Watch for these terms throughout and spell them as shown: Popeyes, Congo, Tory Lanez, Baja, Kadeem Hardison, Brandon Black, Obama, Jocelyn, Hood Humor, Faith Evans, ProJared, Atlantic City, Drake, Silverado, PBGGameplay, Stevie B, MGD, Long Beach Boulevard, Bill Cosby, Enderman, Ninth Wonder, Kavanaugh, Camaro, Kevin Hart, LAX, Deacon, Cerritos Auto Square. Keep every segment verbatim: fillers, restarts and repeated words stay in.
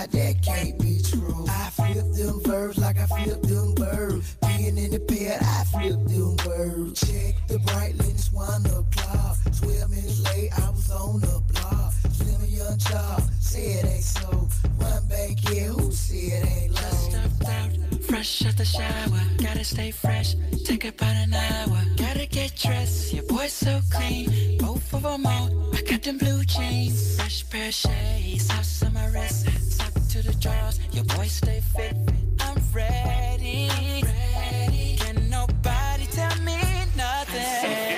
But that can't be true. I flip them verbs like I flip them birds. Being in the bed, I flip them birds. Check the bright lens, one o'clock. Twelve minutes late, I was on the block. Slim a young child, say it ain't so. One bank, yeah, who said it ain't low? Stuffed out, fresh out the shower. Gotta stay fresh, take about an hour. Gotta get dressed, your boy's so clean. Both of them out, I got them blue jeans. Fresh pair of shades, house on my wrist. Top to the drawers, your boy stay fit. I'm ready, I'm ready. Can nobody tell me nothing?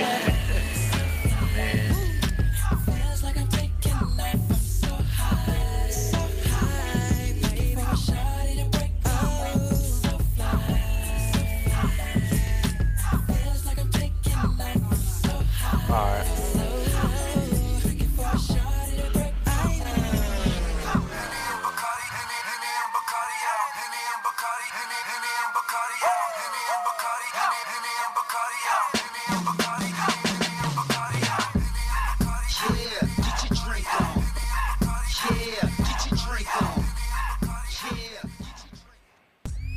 All right.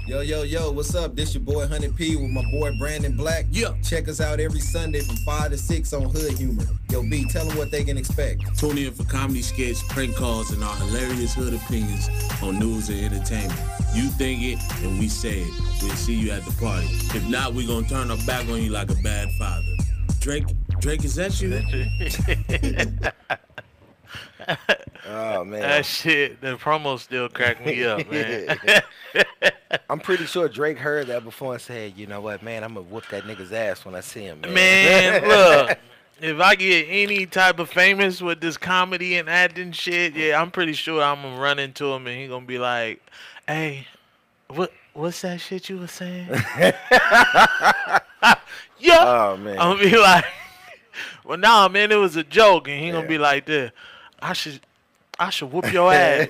Yo, yo, yo, what's up? This your boy Huned P with my boy Brandon Black. Yeah. Check us out every Sunday from five to six on Hood Humor. Yo, B, tell them what they can expect. Tune in for comedy skits, prank calls, and our hilarious hood opinions on news and entertainment. You think it, and we say it. We'll see you at the party. If not, we're going to turn our back on you like a bad father. Drake, Drake, is that you? Oh, man. That shit, the promo still cracked me up, man. I'm pretty sure Drake heard that before and said, you know what, man, I'm going to whoop that nigga's ass when I see him, man. Man, look, if I get any type of famous with this comedy and acting shit, yeah, I'm pretty sure I'm going to run into him and he's going to be like, hey, what what's that shit you was saying? Yeah. Oh, man. I'm going to be like, well, nah, man, it was a joke. And he's yeah. going to be like, this. I should... I should whoop your ass.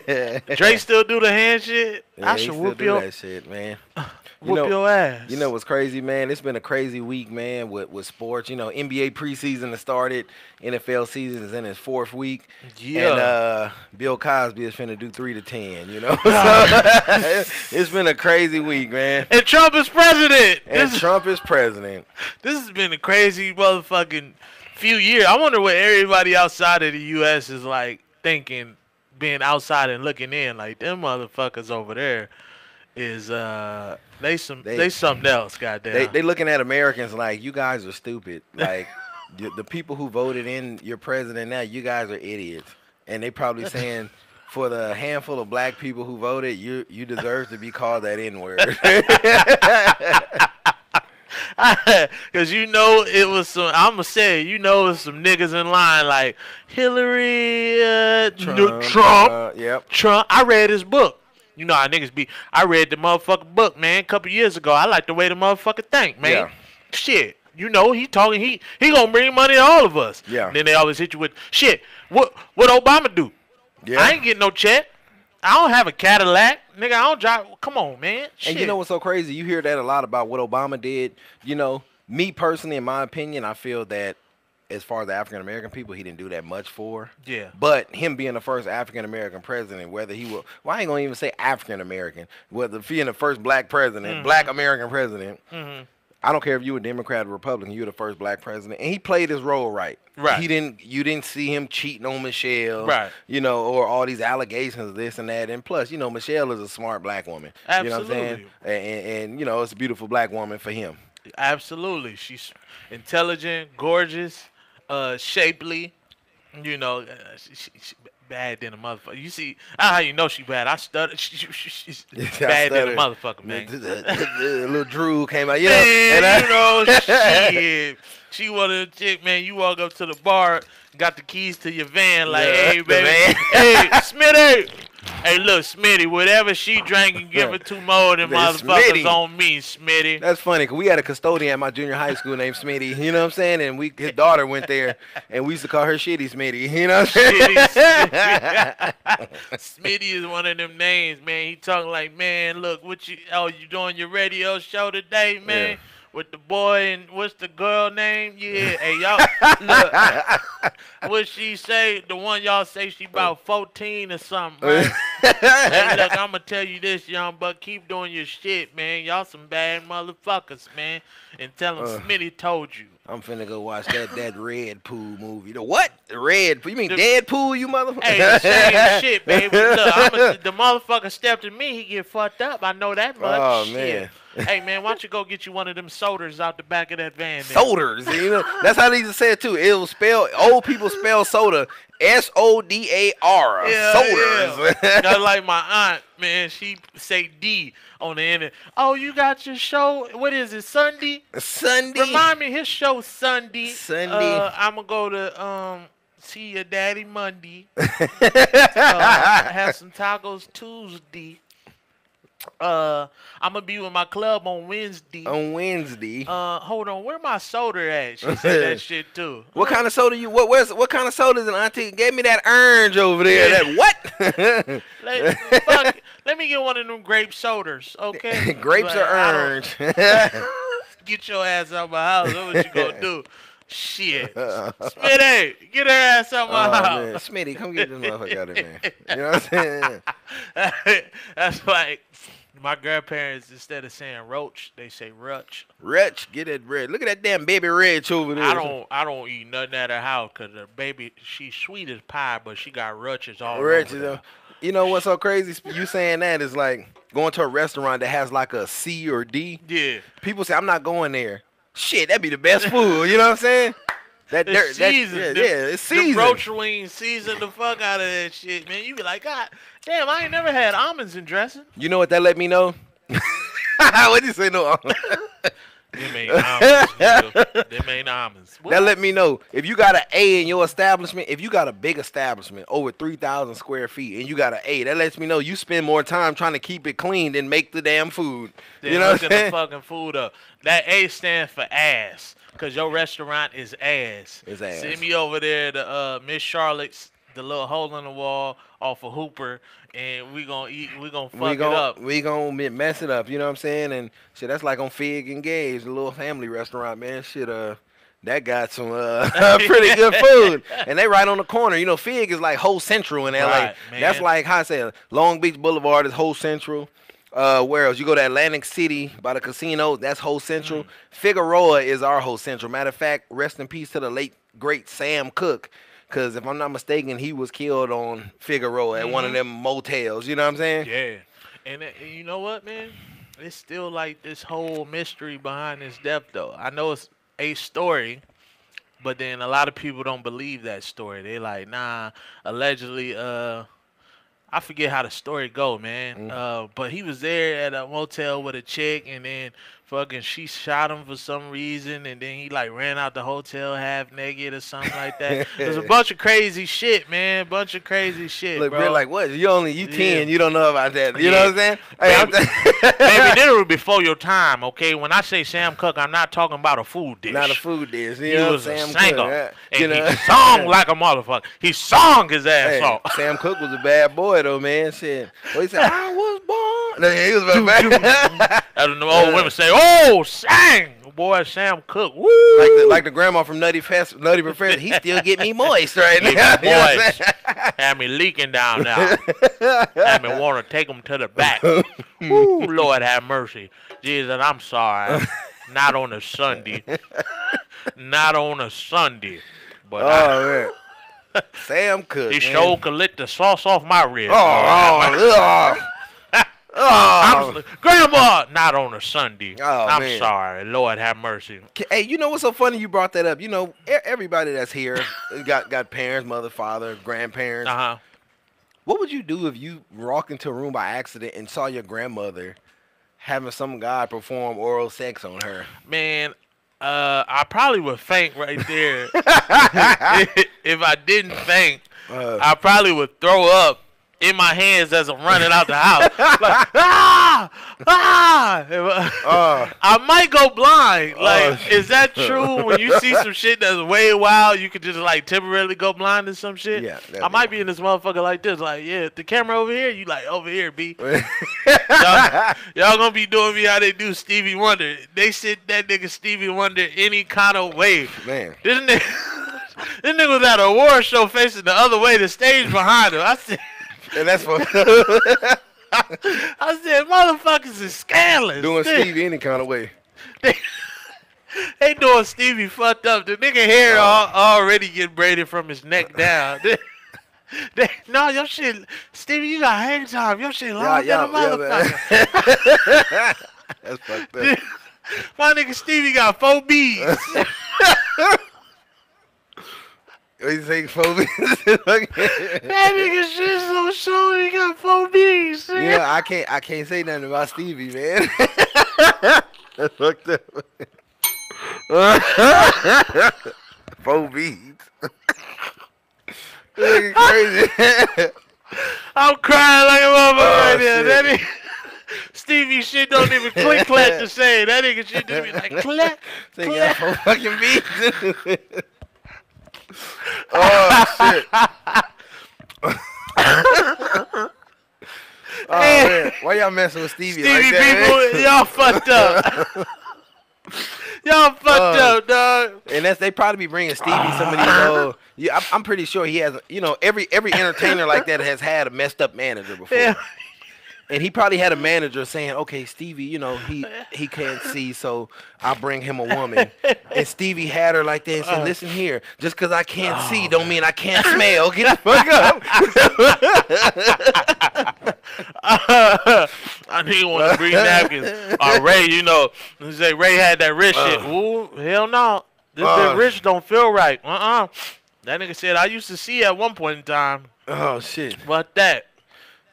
Drake still do the hand shit. Yeah, I should whoop your that shit, man. whoop you know, your ass. You know what's crazy, man? It's been a crazy week, man, with with sports. You know, N B A preseason has started. N F L season is in its fourth week. Yeah. And uh, Bill Cosby is finna do three to ten. You know, so, it's been a crazy week, man. And Trump is president. And this Trump is president. This has been a crazy motherfucking few years. I wonder what everybody outside of the U S is like. Thinking, being outside and looking in, like them motherfuckers over there is uh they some they, they something else. Goddamn, they they looking at Americans like you guys are stupid. Like the, the people who voted in your president now, you guys are idiots, and they probably saying for the handful of black people who voted, you you deserve to be called that N-word. Because you know it was some, I'm going to say, you know it's some niggas in line like Hillary, uh, Trump, Trump, Trump, uh, yep. Trump. I read his book. You know how niggas be. I read the motherfucking book, man, a couple years ago. I like the way the motherfucker think, man. Yeah. Shit. You know, he talking, he, he going to bring money to all of us. Yeah. And then they always hit you with, shit, what what Obama do? Yeah. I ain't getting no check. I don't have a Cadillac. Nigga, I don't drive. Come on, man. Shit. And you know what's so crazy? You hear that a lot about what Obama did. You know, me personally, in my opinion, I feel that as far as the African-American people, he didn't do that much for. Yeah. But him being the first African-American president, whether he will, well, I ain't going to even say African-American, whether being the first black president, mm-hmm. black American president, mm-hmm. I don't care if you were Democrat or Republican, you were the first black president. And he played his role right. Right. He didn't you didn't see him cheating on Michelle. Right. You know, or all these allegations, this and that. And plus, you know, Michelle is a smart black woman. Absolutely. You know what I'm saying? And, and, and you know, it's a beautiful black woman for him. Absolutely. She's intelligent, gorgeous, uh, shapely. You know, uh, she, she, she bad than a motherfucker. You see, I how you know she bad. I stuttered. She, she, she, she's bad than a motherfucker, man. A little drool came out. You know, man, and you I... know shit. She was a chick, man. You walk up to the bar, got the keys to your van, like, yeah, hey, baby. Hey, Smitty. Hey, look, Smitty, whatever she drank and give her two more than man, motherfuckers Smitty. On me, Smitty. That's funny, because we had a custodian at my junior high school named Smitty, you know what I'm saying? And we his daughter went there, and we used to call her Shitty Smitty, you know what I'm saying? Shitty, Smitty. Smitty is one of them names, man. He talking like, man, look, what you, oh, you doing your radio show today, man? Yeah. with the boy and what's the girl name? Yeah, hey y'all, look, what she say? The one y'all say she about fourteen or something, right? Hey, look, I'm gonna tell you this, young buck, keep doing your shit, man. Y'all some bad motherfuckers, man. And tell them uh, Smitty told you. I'm finna go watch that that Deadpool movie. The what? The Red? You mean the, Deadpool? You motherfucker? Hey, the same shit, baby. Look, I'm a, the motherfucker stepped at me, he get fucked up. I know that much. Oh shit. Man. Hey man, why don't you go get you one of them sodas out the back of that van? Sodas, you know. That's how they just said too. It was spelled. Old people spell soda S O D A R. Yeah, sodas. Yeah. That's like my aunt, man. She say D on the end. Oh, you got your show. What is it? Sunday. Sunday. Remind me, his show Sunday. Sunday. Uh, I'm gonna go to um. see your daddy Monday. uh, have some tacos Tuesday. Uh, I'm gonna be with my club on Wednesday. On Wednesday. Uh, hold on, where my soda at? She said that shit too. What kind of soda you? What? Where's? What kind of soda is an auntie? Gave me that orange over there. Yeah. That what? let, fuck, let me get one of them grape sodas, okay? Grapes but are orange. Get your ass out of my house. What you gonna do? Shit. Smitty, get her ass out my oh, house. Man. Smitty, come get this motherfucker out of here. You know what I'm saying? That's like my grandparents, instead of saying roach, they say rutch. Rutch, get that red. Look at that damn baby Rich over there. I don't I don't eat nothing at her house because her baby, she's sweet as pie, but she got rutches all rutches over there. You know what's so crazy? You saying that is like going to a restaurant that has like a C or D. Yeah. People say, I'm not going there. Shit, that'd be the best food. You know what I'm saying? That dirt, seasoned. Yeah, the, yeah, it's seasoned. The roach wings season the fuck out of that shit, man. You be like, God damn, I ain't never had almonds in dressing. You know what that let me know? What do you say? No almonds. Them ain't almonds. Them ain't almonds. What? That let me know. If you got an A in your establishment, if you got a big establishment over three thousand square feet and you got an A, that lets me know you spend more time trying to keep it clean than make the damn food. Then you know what I'm saying? The fucking food up. That A stands for ass because your restaurant is ass. It's ass. Send me over there to uh, Miss Charlotte's, the little hole in the wall off of Hooper, and we gonna eat, we gonna fuck we gonna, it up. We gonna mess it up, you know what I'm saying? And shit, that's like on Fig and Gabe's, the little family restaurant, man. Shit, uh, that got some uh pretty good food, and they right on the corner. You know, Fig is like whole central in L A. Right, that's like how I say Long Beach Boulevard is whole central. Uh, where else? You go to Atlantic City by the casino. That's whole central. Mm. Figueroa is our whole central. Matter of fact, rest in peace to the late great Sam Cooke. Because if I'm not mistaken, he was killed on Figueroa at mm-hmm. one of them motels. You know what I'm saying? Yeah. And, and you know what, man? It's still like this whole mystery behind his death, though. I know it's a story, but then a lot of people don't believe that story. They like, nah, allegedly, uh, I forget how the story go, man. Mm-hmm. Uh, but he was there at a motel with a chick, and then fucking she shot him for some reason, and then he like ran out the hotel half naked or something like that. There's a bunch of crazy shit, man. Bunch of crazy shit. Look, bro. Bro, like what? You only you ten, yeah. you don't know about that. You yeah. know what I'm saying? Hey, baby, I'm baby, this was before your time, okay? When I say Sam Cooke, I'm not talking about a food dish. Not a food dish. You he know, was Sam a singer, Cook, yeah. and you know? He sung like a motherfucker. He sung his ass hey, off. Sam Cooke was a bad boy though, man. Shit. Well, he said, I was born. He was a bad. I don't know. Old women say. Oh, sang boy, Sam Cooke. Woo. Like the like the grandma from Nutty Fest, Nutty Professor. He still get me moist right now. Me moist. Have me leaking down now. Have me want to take him to the back. Woo, Lord have mercy. Jesus, I'm sorry. Not on a Sunday. Not on a Sunday. But oh, I, man. Sam Cooke. He sure could lick the sauce off my rib. Oh, oh, oh. Oh, I'm, grandma, not on a Sunday. Oh, I'm man. sorry. Lord have mercy. Hey, you know what's so funny? You brought that up. You know, everybody that's here got got parents, mother, father, grandparents. Uh huh. What would you do if you walked into a room by accident and saw your grandmother having some guy perform oral sex on her? Man, uh, I probably would faint right there. if, if I didn't faint, uh, I probably would throw up in my hands as I'm running out the house. Like, ah! ah! Uh, I might go blind. Like, uh, is that true? When you see some shit that's way wild, you could just like temporarily go blind to some shit. Yeah, I might be in this motherfucker like this. Like, yeah, the camera over here. You like over here, B. y'all, y'all gonna be doing me how they do Stevie Wonder. They sit that nigga Stevie Wonder any kind of way. Man, this nigga, this nigga was at an award show facing the other way, the stage behind him. I said, and that's what. I said, motherfuckers is scandalous. Doing dude. Stevie any kind of way. They, they doing Stevie fucked up. The nigga hair all, already getting braided from his neck down. they, they, no, your shit, Stevie, you got hang time. Your shit long than a motherfucker. That's fucked up. Dude, my nigga Stevie got four beads. He take four B's. That nigga shit's so short. He got four B's. Man. Yeah, I can't. I can't say nothing about Stevie, man. That's fucked up. Four B's. That nigga crazy. I'm crying like a motherfucker oh, right there. That nigga Stevie shit don't even click clap to say. That nigga shit do be like clap. They got four fucking B's. Oh shit! Oh man, why y'all messing with Stevie? Stevie like that, people, y'all fucked up. Y'all fucked uh, up, dog. And that's they probably be bringing Stevie some of these. Uh, yeah, I'm, I'm pretty sure he has. You know, every every entertainer like that has had a messed up manager before. Yeah. And he probably had a manager saying, okay, Stevie, you know, he, he can't see, so I'll bring him a woman. And Stevie had her like that and said, listen here, just because I can't oh, see don't man. mean I can't smell. Get the fuck up. uh, I need one of the green napkins. Uh, Ray, you know, say Ray had that rich uh, shit. Ooh, hell no. This uh, big rich don't feel right. Uh-uh. That nigga said, I used to see at one point in time. Oh, shit. What that?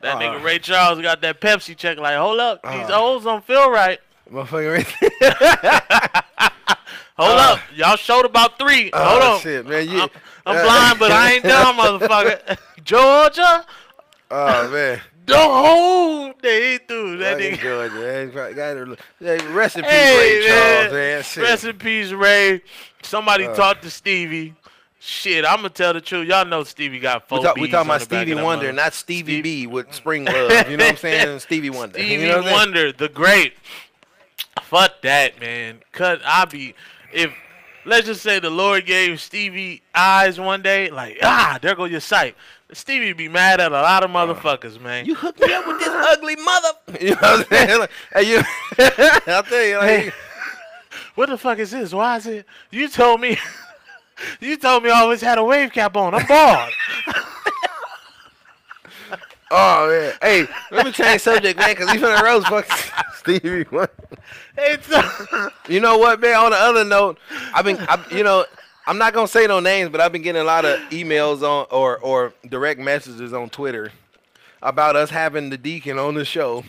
That uh, nigga Ray Charles got that Pepsi check. Like, hold up, uh, these O's don't feel right. Motherfucker. hold uh, up, y'all showed about three. Uh, hold on, shit, man. You, I'm, I'm uh, blind, but I ain't dumb, motherfucker. Georgia. Oh man. The whole day through that nigga. Georgia. Rest in peace, hey, Ray man. Charles. Man. Shit. Rest in peace, Ray. Somebody uh, talked to Stevie. Shit, I'm going to tell the truth. Y'all know Stevie got four B's. We, talk, we talking about Stevie Wonder, not Stevie, Stevie B with Spring Love. You know what I'm saying? Stevie Wonder. Stevie you know Wonder, the great. Fuck that, man. Cause I be, if, let's just say the Lord gave Stevie eyes one day, like, ah, there go your sight. Stevie be mad at a lot of motherfuckers, uh, man. You hooked me up with this ugly mother. You know what I'm saying? Like, hey, you, I'll tell you, like, what the fuck is this? Why is it? You told me. You told me I always had a wave cap on. I'm bald. Oh, man. Hey, let me change subject, man, because he's on the road, fuck Stevie Wonder. It's a you know what, man? On the other note, I've been, I've, you know, I'm not going to say no names, but I've been getting a lot of emails on or, or direct messages on Twitter about us having the Deacon on the show.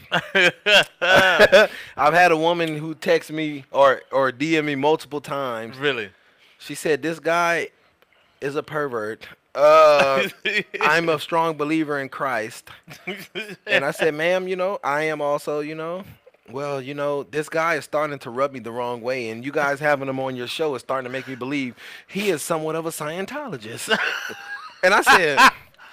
I've had a woman who texts me or, or D M me multiple times. Really? She said, this guy is a pervert. Uh, I'm a strong believer in Christ. And I said, ma'am, you know, I am also, you know, well, you know, this guy is starting to rub me the wrong way. And you guys having him on your show is starting to make me believe he is somewhat of a Scientologist. And I said...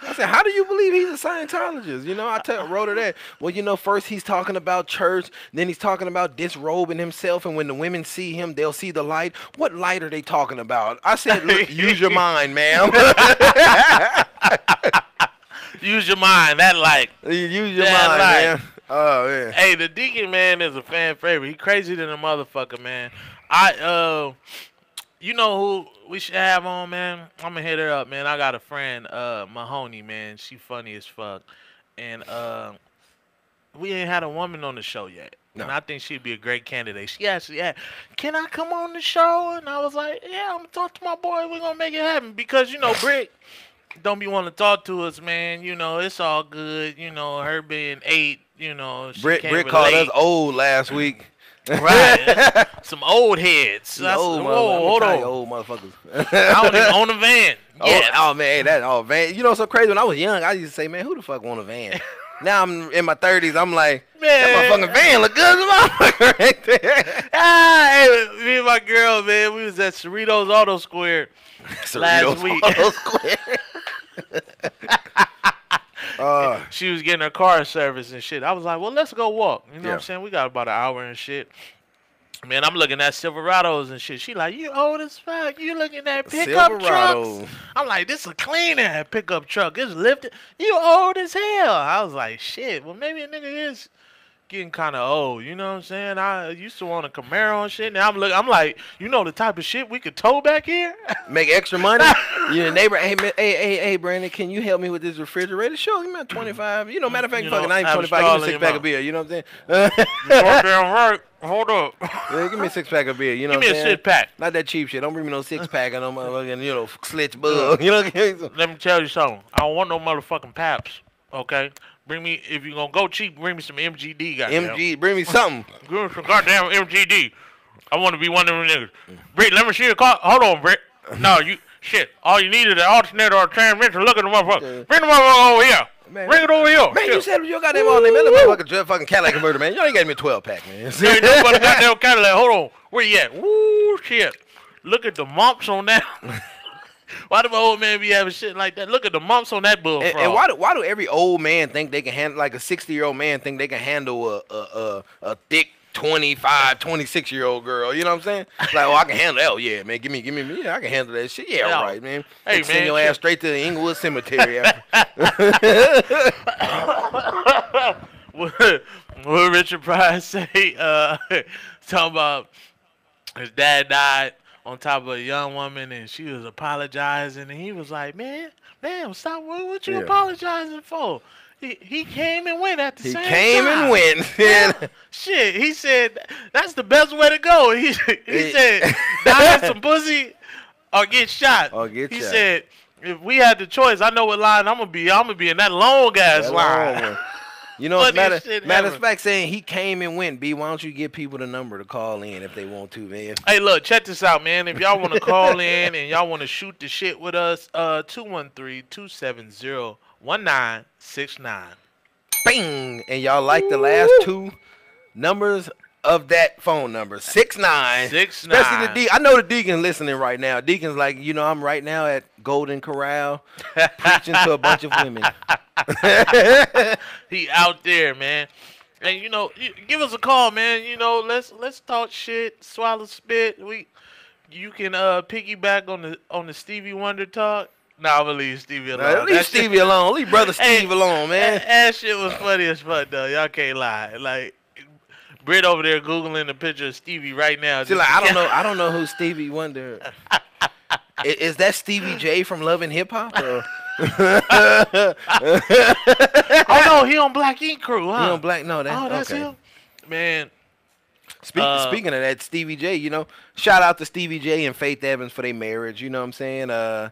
I said, how do you believe he's a Scientologist? You know, I tell, wrote her that. Well, you know, first he's talking about church. Then he's talking about disrobing himself. And when the women see him, they'll see the light. What light are they talking about? I said, look, use your mind, ma'am. Use your mind, that light. Use your that mind, light. Man. Oh, man. Hey, the Deacon, man, is a fan favorite. He crazy than a motherfucker, man. I, uh, you know who... we should have on, man. I'm gonna hit her up, man. I got a friend, uh, Mahoney, man. She funny as fuck, and uh, we ain't had a woman on the show yet. No. And I think she'd be a great candidate. She actually asked, "Can I come on the show?" And I was like, "Yeah, I'm gonna talk to my boy. We're gonna make it happen." Because you know, Brit don't be wanting to talk to us, man. You know, it's all good. You know, her being eight, you know, she Brit can't Brit relate. Called us old last week. Right, some old heads. That's, old whoa, hold on, old motherfuckers. I don't even own a van. Yeah. Oh, oh man, that all oh, van. You know, so crazy. When I was young, I used to say, "Man, who the fuck want a van?" Now I'm in my thirties. I'm like, man, That motherfucking van look good as a motherfucker right there. Ah, hey, me and my girl, man, we was at Cerritos Auto Square Cerritos last week. Auto Square. Uh, she was getting her car serviced and shit. I was like, well, let's go walk. You know yeah. what I'm saying? We got about an hour and shit. Man, I'm looking at Silverados and shit. She like, you old as fuck. You looking at pickup Silverado. trucks. I'm like, this is a cleaner pickup truck. It's lifted. You old as hell. I was like, shit. Well, maybe a nigga is getting kind of old. You know what I'm saying? I used to own a Camaro and shit. Now I'm look. I'm like, you know the type of shit we could tow back here? Make extra money? Your neighbor, hey, man, hey, hey, hey, Brandon, can you help me with this refrigerator? Sure, you mean twenty-five. You know, matter of fact, you fucking know, I ain't twenty-five. Give me a six-pack of beer. You know what I'm saying? You're damn right. Hold up. Yeah, give me a six pack of beer. You know, give me what I'm a six pack. Not that cheap shit. Don't bring me no six pack of no motherfucking, you know, slitch bug. You know what I'm saying? Let me tell you something. I don't want no motherfucking Paps. Okay. Bring me, if you're gonna go cheap, bring me some M G D, goddamn. M G, bring me something. Give me some goddamn M G D. I want to be one of them niggas. Britt, let me see your car. Hold on, Britt. No, you shit. All you need is an alternator or a transmission. Look at the motherfucker. Bring the motherfucker over here. Man, bring it over here. Man, shit. You said you got them all name. That motherfucking fucking Cadillac converter, man. You ain't got me a twelve-pack, man. You ain't nobody got that Cadillac. Hold on. Where you at? Woo, shit. Look at the mumps on that. Why do my old man be having shit like that? Look at the mumps on that bull. And, and why do why do every old man think they can handle, like a sixty-year-old man think they can handle a a a, a thick twenty-five, twenty-six-year-old girl? You know what I'm saying? Like, oh, I can handle that. Oh, yeah, man. Give me, give me, me. I can handle that shit. Yeah, yeah. All right, man. Hey, man. Send your ass straight to the Inglewood Cemetery. what, what Richard Pryor say? Uh, talking about his dad died on top of a young woman, and she was apologizing, and he was like, man, damn, stop. What, what you yeah. apologizing for? He, he came and went at the he same time. He came and went. Yeah. Shit, he said, that's the best way to go. He, he said, die some pussy or get shot. Or get he shot. said, if we had the choice, I know what line I'm going to be. I'm going to be in that long-ass line. Long you know, matter, matter of fact, saying he came and went, B, why don't you give people the number to call in if they want to, man? Hey, look, check this out, man. If y'all want to call in and y'all want to shoot the shit with us, uh, two one three, two seven zero One nine six nine, bing, and y'all like the last two numbers of that phone number six nine six nine. Especially the Deacon. I know the Deacon listening right now. Deacon's like, you know, I'm right now at Golden Corral preaching to a bunch of women. He out there, man, and you know, give us a call, man. You know, let's let's talk shit, swallow spit. We, you can uh piggyback on the on the Stevie Wonder talk. Nah, but leave Stevie alone. Nah, leave that Stevie shit. alone. Leave brother Steve hey, alone, man. That, that shit was funny as fuck, though. Y'all can't lie. Like, Brit over there googling the picture of Stevie right now. See, like, I don't know. I don't know who Stevie Wonder. is, is that Stevie J from Love and Hip Hop? Oh no, he on Black Ink Crew, huh? He on Black. No, that, oh, that's okay. him, man. Speaking, uh, speaking of that, Stevie J. You know, shout out to Stevie J and Faith Evans for their marriage. You know what I'm saying? Uh.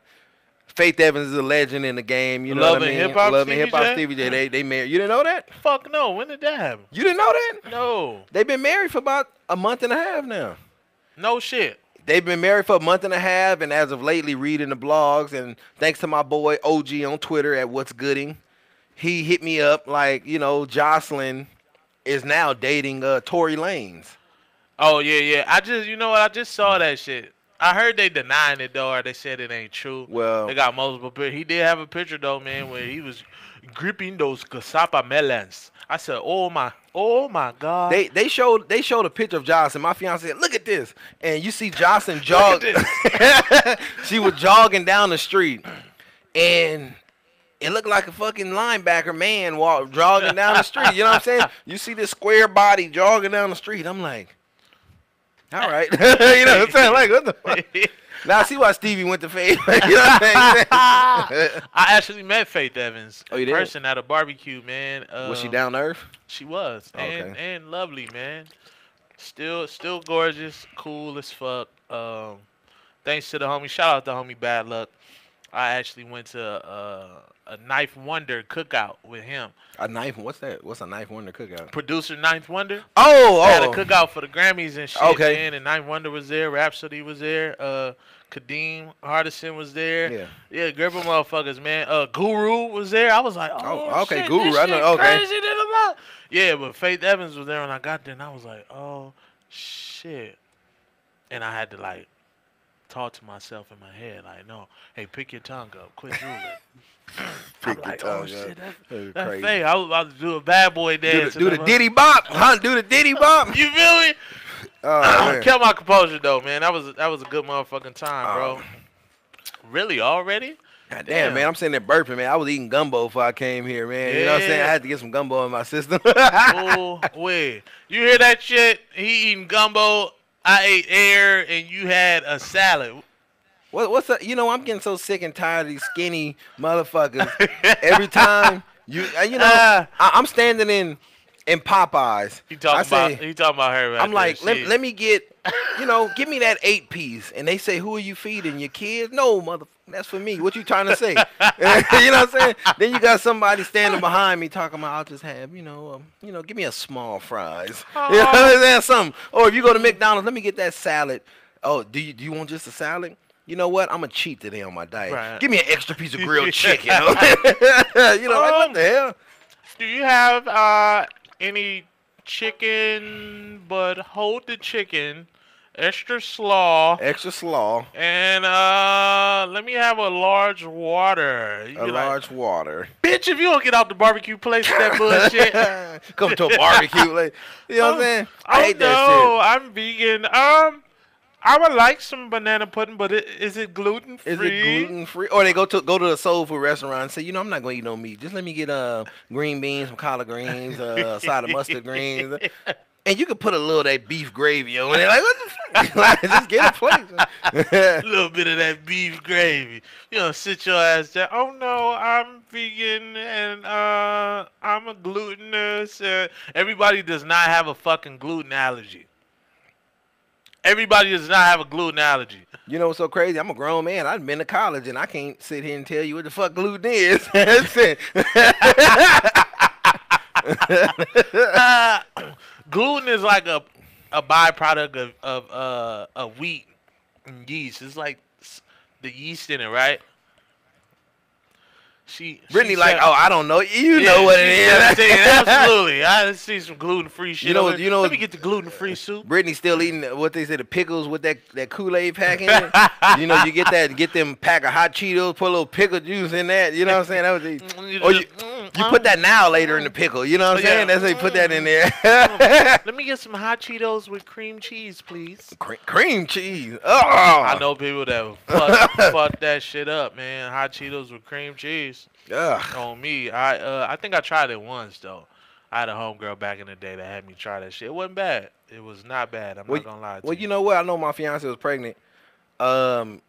Faith Evans is a legend in the game. You know Love what I mean? Hip -hop Love and Hip Hop Stevie J. They, they married. You didn't know that? Fuck no. When did that happen? You didn't know that? No. They've been married for about a month and a half now. No shit. They've been married for a month and a half, and as of lately, reading the blogs, and thanks to my boy O G on Twitter at What's Gooding, he hit me up like, you know, Jocelyn is now dating uh, Tory Lanez. Oh, yeah, yeah. I just, you know what? I just saw that shit. I heard they denying it, though, or they said it ain't true. Well, they got multiple pictures. He did have a picture, though, man, where he was gripping those cassava melons. I said, oh, my, oh, my God. They they showed they showed a picture of Jocelyn. My fiance said, look at this. And you see Jocelyn jog. Look at this. She was jogging down the street, and it looked like a fucking linebacker man while jogging down the street. You know what I'm saying? You see this square body jogging down the street. I'm like, all right. You know what I'm saying? Like, what the fuck? Now I see why Stevie went to Faith. Like, you know what I'm saying? I actually met Faith Evans oh, you in did? person at a barbecue, man. Um, was she down to earth? She was. Oh, and, okay. and lovely, man. Still still gorgeous, cool as fuck. Um, thanks to the homie. Shout out to the homie Bad Luck. I actually went to uh, a Ninth Wonder cookout with him. A Ninth? What's that? What's a Ninth Wonder cookout? Producer Ninth Wonder. Oh, oh. Had a cookout for the Grammys and shit. Okay. Man, and Ninth Wonder was there. Rhapsody was there. Uh, Kadeem Hardison was there. Yeah. Yeah, group of motherfuckers, man. Uh, Guru was there. I was like, oh, oh okay, shit, Guru. This shit I know. Okay. Crazy than a lot. Yeah, but Faith Evans was there when I got there, and I was like, oh, shit. And I had to, like, talk to myself in my head, like, no, hey, pick your tongue up. Quit drooling. Pick I'm like, oh, shit, that, that's crazy. Thing. I was about to do a bad boy dance. Do the, do the diddy bop. Huh? Do the diddy bop. You feel me? Oh, I kept my composure, though, man. That was, that was a good motherfucking time, bro. Um, really? Already? God damn, damn, man, I'm sitting there burping, man. I was eating gumbo before I came here, man. Yeah. You know what I'm saying? I had to get some gumbo in my system. Oh, wait. You hear that shit? He eating gumbo. I ate air, and you had a salad. What, what's up? You know, I'm getting so sick and tired of these skinny motherfuckers. Every time, you you know, uh, I, I'm standing in in Popeyes. You talking say, about? You talking about her? Right I'm like, let, let me get, you know, give me that eight piece. And they say, who are you feeding? Your kids? No, motherfucker. That's for me. What you trying to say? You know what I'm saying? Then you got somebody standing behind me talking about, I'll just have, you know, um, you know, give me a small fries. Oh. You know what I'm saying? Something. Or if you go to McDonald's, let me get that salad. Oh, do you do you want just a salad? You know what? I'm going to cheat today on my diet. Right. Give me an extra piece of grilled chicken. You know, um, like, what the hell? Do you have uh, any chicken, but hold the chicken? Extra slaw. Extra slaw. And uh, let me have a large water. You a large like, water. Bitch, if you don't get out the barbecue place with that bullshit. Come to a barbecue. Like, you know um, what I'm saying? I hate know. That shit. I'm vegan. Um, I would like some banana pudding, but it, is it gluten-free? Is it gluten-free? Or they go to go to the soul food restaurant and say, you know, I'm not going to eat no meat. Just let me get uh, green beans, some collard greens, uh, a side of mustard greens. And you could put a little of that beef gravy on it. Like, what the fuck? Like, just get a plate. A little bit of that beef gravy. You know, sit your ass down. Oh, no, I'm vegan and uh, I'm a glutinous. Uh, everybody does not have a fucking gluten allergy. Everybody does not have a gluten allergy. You know what's so crazy? I'm a grown man. I've been to college, and I can't sit here and tell you what the fuck gluten is. That's it. uh, Gluten is like a a byproduct of of uh of wheat and yeast. It's like the yeast in it, right? She Brittany she like, said, oh, I don't know. You yeah, know what it is. Saying, absolutely, I see some gluten free shit. You know, you know. Let me get the gluten free soup. Brittany's still eating what they say the pickles with that that Kool Aid pack in it. You know, you get that, get them pack of hot Cheetos, put a little pickle juice in that. You know what I'm saying? That was a, or you, you put that now later in the pickle. You know what I'm saying? That's how you put that in there. Let me get some hot Cheetos with cream cheese, please. Cream, cream cheese. Oh, I know people that fuck, fuck that shit up, man. Hot Cheetos with cream cheese. Ugh. On me, I uh, I think I tried it once though. I had a homegirl back in the day that had me try that shit. It wasn't bad. It was not bad. I'm well, not gonna lie to well, you. Well, you know what? I know my fiance was pregnant. Um,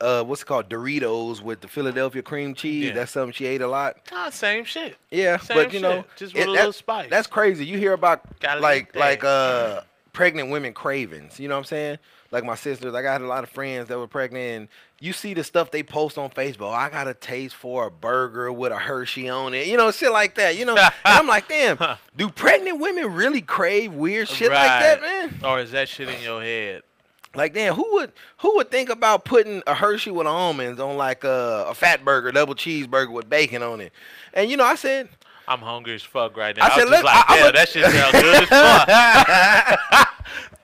uh, what's it called? Doritos with the Philadelphia cream cheese. Yeah. That's something she ate a lot. Ah, same shit. Yeah, same but you know, shit. Just with it, a little spice. That's crazy. You hear about Gotta like like uh pregnant women cravings. You know what I'm saying? Like my sisters, like I had a lot of friends that were pregnant, and you see the stuff they post on Facebook. I got a taste for a burger with a Hershey on it. You know, shit like that. You know, and I'm like, damn, do pregnant women really crave weird shit right. like that, man? Or is that shit in your head? Like, damn, who would who would think about putting a Hershey with almonds on like a, a fat burger, double cheeseburger with bacon on it? And, you know, I said, I'm hungry as fuck right now. I, I said, was just like, damn, that shit sound good as fuck.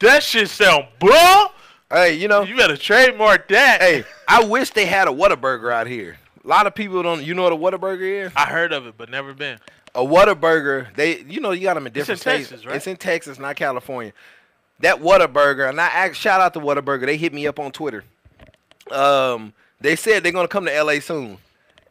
That shit sound bro. Hey, you know, you better trademark that. Hey, I wish they had a Whataburger out here. A lot of people don't. You know what a Whataburger is? I heard of it, but never been. A Whataburger, they, you know, you got them in different states. It's in Texas, right? It's in Texas, not California. That Whataburger, and I asked, shout out to Whataburger. They hit me up on Twitter. Um, they said they're gonna come to L A soon.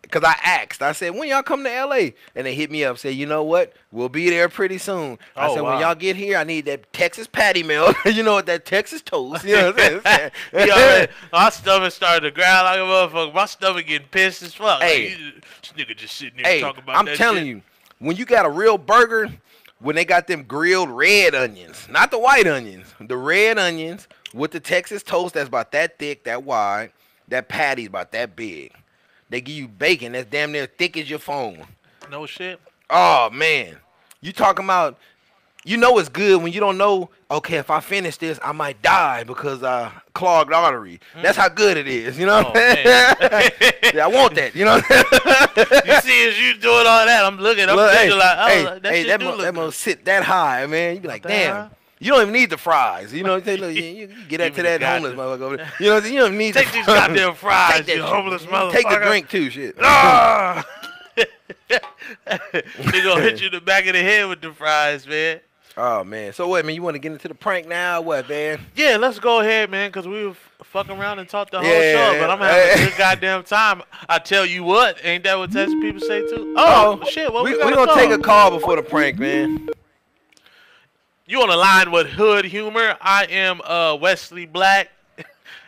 Because I asked. I said, when y'all come to L A? And they hit me up. Said, you know what? We'll be there pretty soon. I oh, said, wow. When y'all get here, I need that Texas patty melt. You know, that Texas toast. You know what I'm saying? You know, man, my stomach started to growl like a motherfucker. My stomach getting pissed as fuck. Hey, like, you, this nigga just sitting there hey, talking about I'm that telling shit. You, when you got a real burger, when they got them grilled red onions, not the white onions, the red onions with the Texas toast that's about that thick, that wide, that patty's about that big. They give you bacon that's damn near thick as your phone. No shit. Oh, man. You talking about you know it's good when you don't know, okay, if I finish this, I might die because I clogged artery. Mm. That's how good it is, you know? Oh, yeah, I want that, you know? You see, as you doing all that, I'm looking, I'm look, thinking hey, like, oh, hey, that hey, shit that do mo- that must sit that high, man. You be like, damn. High? You don't even need the fries. You know, you, look, you, you get that to that homeless motherfucker over there. You know what I'm saying? You don't even need Take the these fries. goddamn fries, Take that you shit. homeless motherfucker. Take the drink, too, shit. Ah! They gonna hit you in the back of the head with the fries, man. Oh, man. So, wait, man, you want to get into the prank now or what, man? Yeah, let's go ahead, man, because we were fucking around and talked the whole yeah, show, but I'm having hey. a good goddamn time. I tell you what, ain't that what Texas people say, too? Oh, oh shit, what we, we gonna We're going to take a call before the prank, man. You on the line with Hood Humor. I am uh, Wesley Black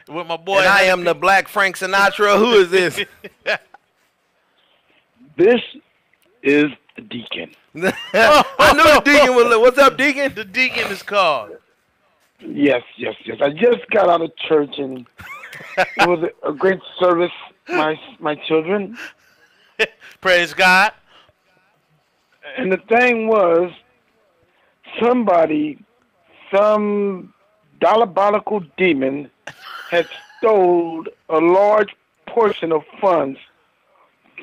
with my boy. And I am the Black Frank Sinatra. Who is this? This is the Deacon. I knew the Deacon was. What's up, Deacon? The Deacon is called. Yes, yes, yes. I just got out of church and it was a great service. My my children. Praise God. And the thing was, somebody, some diabolical demon, had stole a large portion of funds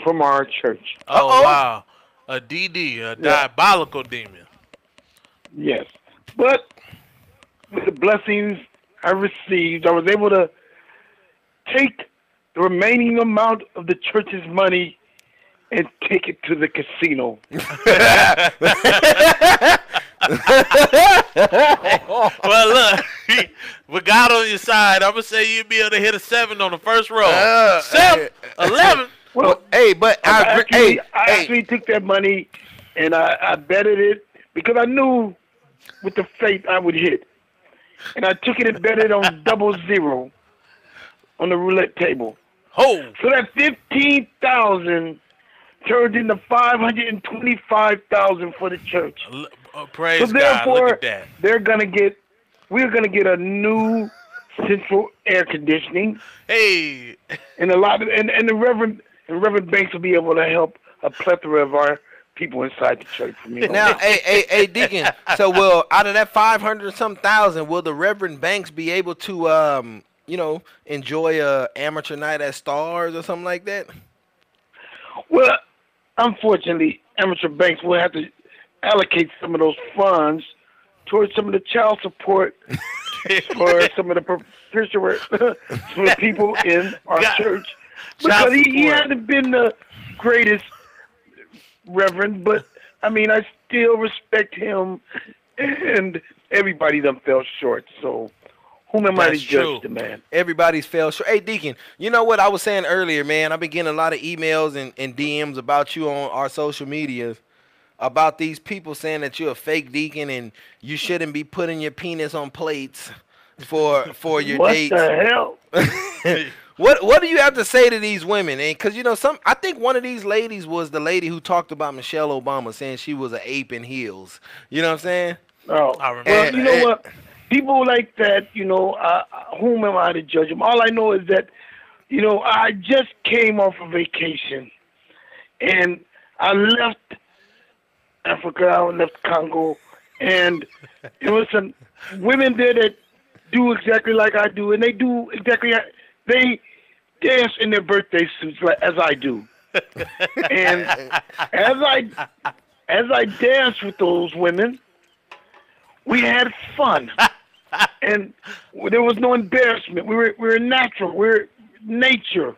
from our church. Oh, Uh-oh. wow. A D D, a yeah. diabolical demon. Yes. But with the blessings I received, I was able to take the remaining amount of the church's money and take it to the casino. Well, look, with God on your side, I'm going to say you'll be able to hit a seven on the first roll. Uh, seven, uh, eleven. Well, well, hey, but I, I actually, hey, I actually hey. took that money and I, I betted it because I knew with the faith I would hit. And I took it and betted on double zero on the roulette table. Oh. So that fifteen thousand dollars turned into five hundred twenty-five thousand dollars for the church. Oh, praise so therefore, God. Look at that. They're gonna get, we're gonna get a new central air conditioning. Hey, and a lot of, and, and the Reverend and Reverend Banks will be able to help a plethora of our people inside the church. From you now, hey, hey, hey, Deacon. So, well, out of that five hundred some thousand, will the Reverend Banks be able to, um, you know, enjoy a amateur night at Stars or something like that? Well, unfortunately, amateur Banks will have to allocate some of those funds towards some of the child support for some of the perpetuary for the people in our God. church. Because he, he hasn't been the greatest reverend, but I mean, I still respect him, and everybody done fell short, so whom am I to judge the man? Everybody's fell short. Hey, Deacon, you know what I was saying earlier, man? I've been getting a lot of emails and, and D Ms about you on our social media, about these people saying that you're a fake deacon and you shouldn't be putting your penis on plates for for your what dates. What the hell? What what do you have to say to these women? And because you know, some I think one of these ladies was the lady who talked about Michelle Obama saying she was an ape in heels. You know what I'm saying? Oh, I remember. Well, that. You know what? People like that, you know, uh, whom am I to judge them? All I know is that, you know, I just came off a vacation, and I left Africa, I left Congo, and there was some women there that do exactly like I do, and they do exactly, they dance in their birthday suits like, as I do. And as I, as I danced with those women, we had fun, and there was no embarrassment. We were, we were natural, we were nature.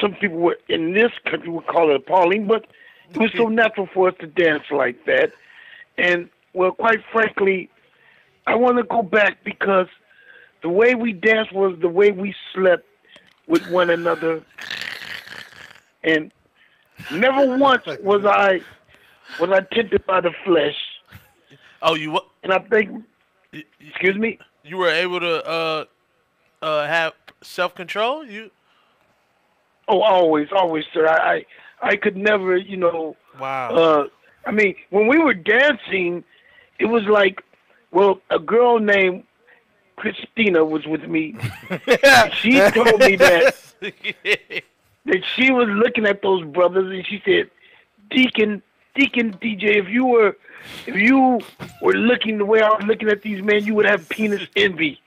Some people were, in this country would call it appalling, but it was so natural for us to dance like that. And, well, quite frankly, I want to go back because the way we danced was the way we slept with one another. And never once was I was I tempted by the flesh. Oh, you what? And I think, excuse me? You were able to uh, uh, have self-control? You? Oh, always, always, sir. I... I I could never, you know. Wow. Uh, I mean, when we were dancing, it was like, well, a girl named Christina was with me. She told me that that she was looking at those brothers, and she said, "Deacon, Deacon D J, if you were if you were looking the way I was looking at these men, you would have penis envy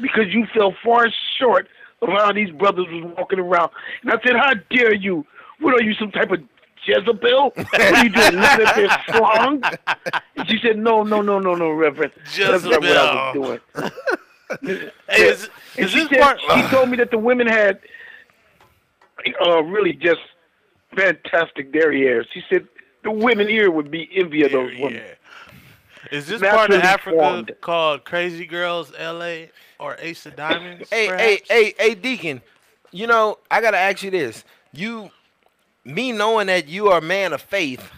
because you fell far short of how these brothers was walking around. And I said, how dare you? What are you, some type of Jezebel? What are you doing? Looking at their songs? And she said, no, no, no, no, no, Reverend. Jezebel. That's not what I was doing. Hey, yeah. is, and is she, this said, part... she told me that the women had uh, really just fantastic derriere. She said the women here would be envy of those women. Yeah. Is this That's part of Africa formed. Called Crazy Girls L A or Ace of Diamonds? hey, hey, hey, hey, Deacon, you know, I got to ask you this. You, me knowing that you are a man of faith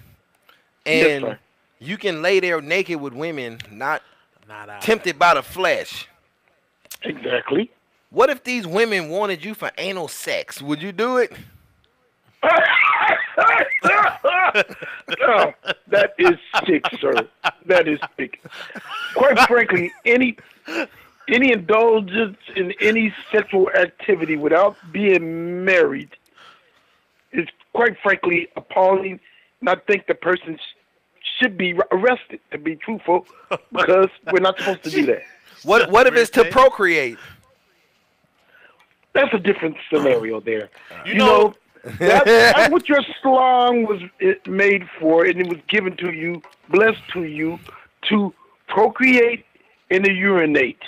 and yes, you can lay there naked with women, not, not tempted by the flesh. Exactly. What if these women wanted you for anal sex? Would you do it? No, that is sick, sir. That is sick. Quite frankly, any any indulgence in any sexual activity without being married is quite frankly appalling, and I think the person sh should be arrested, to be truthful, because we're not supposed to do that. What what if it's to procreate? That's a different scenario there. You, you know, know That, that's what your slong was made for, and it was given to you, blessed to you, to procreate and to urinate.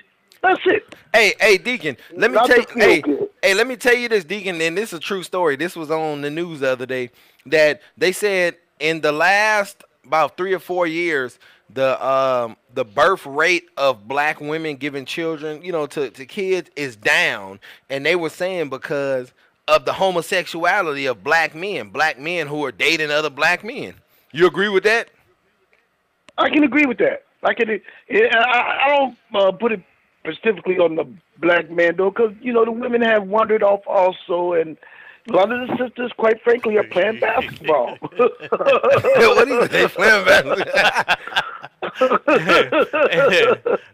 That's it. Hey, hey, Deacon, let me tell you, hey, hey, let me tell you this, Deacon, and this is a true story. This was on the news the other day that they said in the last about three or four years, the um the birth rate of black women giving children, you know, to to kids is down, and they were saying because of the homosexuality of black men, black men who are dating other black men. You agree with that? I can agree with that. I can. I, I don't uh, put it specifically on the black man though, because you know the women have wandered off also, and a lot of the sisters, quite frankly, are playing basketball. What do you think? Playing basketball.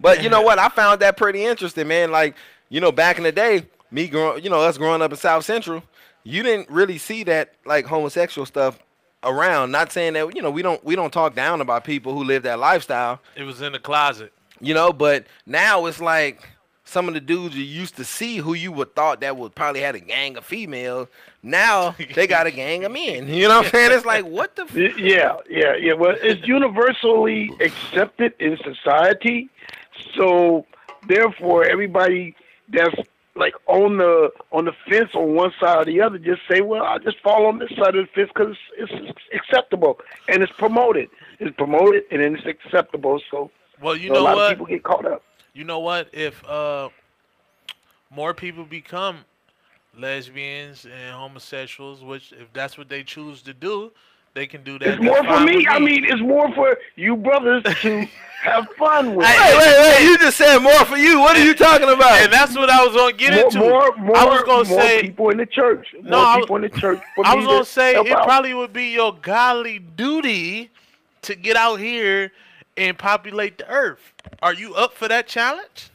But you know what? I found that pretty interesting, man. Like you know, back in the day. Me growing, you know, us growing up in South Central, you didn't really see that like homosexual stuff around. Not saying that you know we don't we don't talk down about people who live that lifestyle. It was in the closet, you know. But now it's like some of the dudes you used to see who you would thought that would probably had a gang of females. Now they got a gang of men. You know what I'm saying? It's like what the f yeah yeah yeah. Well, it's universally accepted in society, so therefore everybody that's like on the on the fence on one side or the other, just say, well, I just fall on this side of the fence because it's, it's acceptable and it's promoted. It's promoted and then it's acceptable. So well, you so know a lot what? Of people get caught up. You know what? If uh, more people become lesbians and homosexuals, which if that's what they choose to do, they can do that. It's more for me. me. I mean, it's more for you brothers to have fun with. Hey, wait, wait. You just said more for you. What are you talking about? And that's what I was going to get more, into. More, more, I was gonna more say, people in the church. More no, people I, in the church. For I was going to say it out. Probably would be your godly duty to get out here and populate the earth. Are you up for that challenge?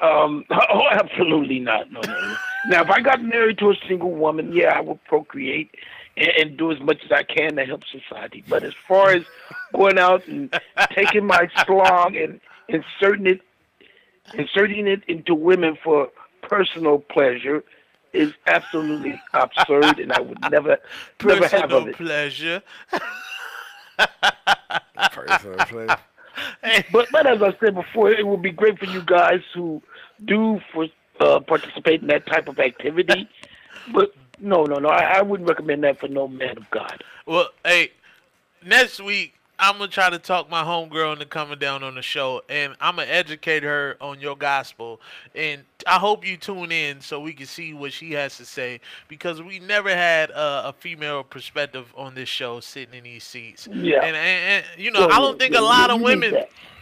Um, oh, absolutely not. No, no. Now, if I got married to a single woman, yeah, I would procreate and, and do as much as I can to help society. But as far as going out and taking my slog and inserting it, inserting it into women for personal pleasure is absolutely absurd, and I would never, personal never have of it. Pleasure. Personal pleasure. Hey. But, but as I said before, it would be great for you guys who do for, uh, participate in that type of activity. But no, no, no, I, I wouldn't recommend that for no man of God. Well, hey, next week I'm going to try to talk my homegirl into coming down on the show, and I'm going to educate her on your gospel. And I hope you tune in so we can see what she has to say, because we never had uh, a female perspective on this show sitting in these seats. Yeah. And, and, and you know, well, I don't think well, a lot well, of women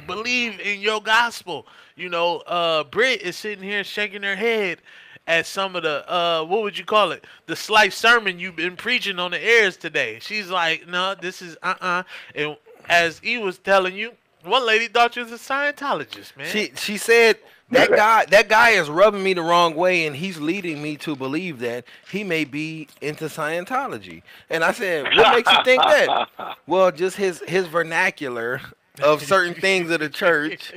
believe in your gospel. You know, uh, Brit is sitting here shaking her head at some of the, uh, what would you call it? The slice sermon you've been preaching on the airs today. She's like, no, this is uh-uh. And as E was telling you, One lady thought you was a Scientologist, man. She she said that guy that guy is rubbing me the wrong way, and he's leading me to believe that he may be into Scientology. And I said, what makes you think that? Well, just his his vernacular of certain things of the church.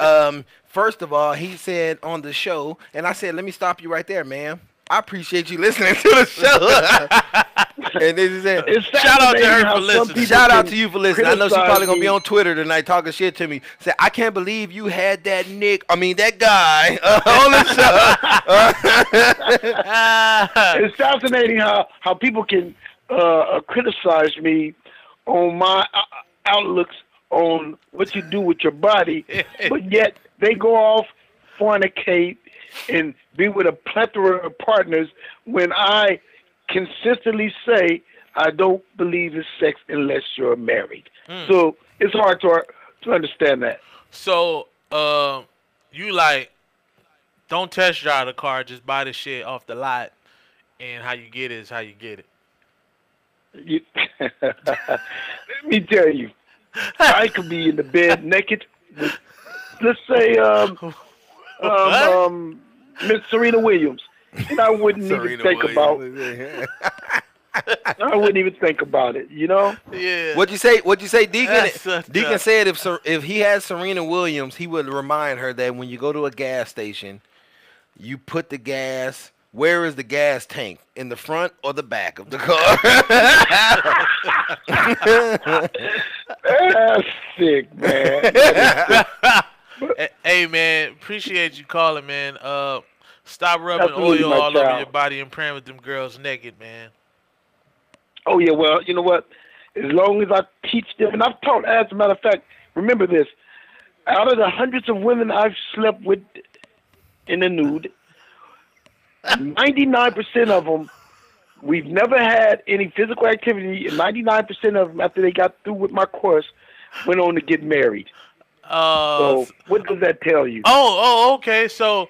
Um, first of all, he said on the show, and I said, let me stop you right there, ma'am. I appreciate you listening to the show. And this is it. Shout out to her for listening. Shout out to you for listening. I know she's probably going to be on Twitter tonight talking shit to me. Say, I can't believe you had that Nick, I mean, that guy uh, on the show. Uh, it's fascinating how, how people can uh, criticize me on my uh, outlooks on what you do with your body, but yet they go off, fornicate, and be with a plethora of partners when I consistently say I don't believe in sex unless you're married. Mm. So it's hard to to understand that. So uh, you like don't test drive the car, just buy the shit off the lot, and how you get it is how you get it. You, let me tell you, I could be in the bed naked with, let's say, um, um, um Miss Serena Williams, and I wouldn't even think Williams. about. I wouldn't even think about it, you know. Yeah. What'd you say? What'd you say, Deacon? Deacon said if if he had Serena Williams, he would remind her that when you go to a gas station, you put the gas. Where is the gas tank? In the front or the back of the car? That's sick, man. That sick. Hey man, appreciate you calling, man. Uh, stop rubbing Absolutely, oil all child. over your body and praying with them girls naked, man. Oh yeah, well, you know what? As long as I teach them, and I've taught, as a matter of fact, remember this: out of the hundreds of women I've slept with in the nude, ninety-nine percent of them, we've never had any physical activity, and ninety-nine percent of them, after they got through with my course, went on to get married. Uh, so what does that tell you? Oh, oh, okay. So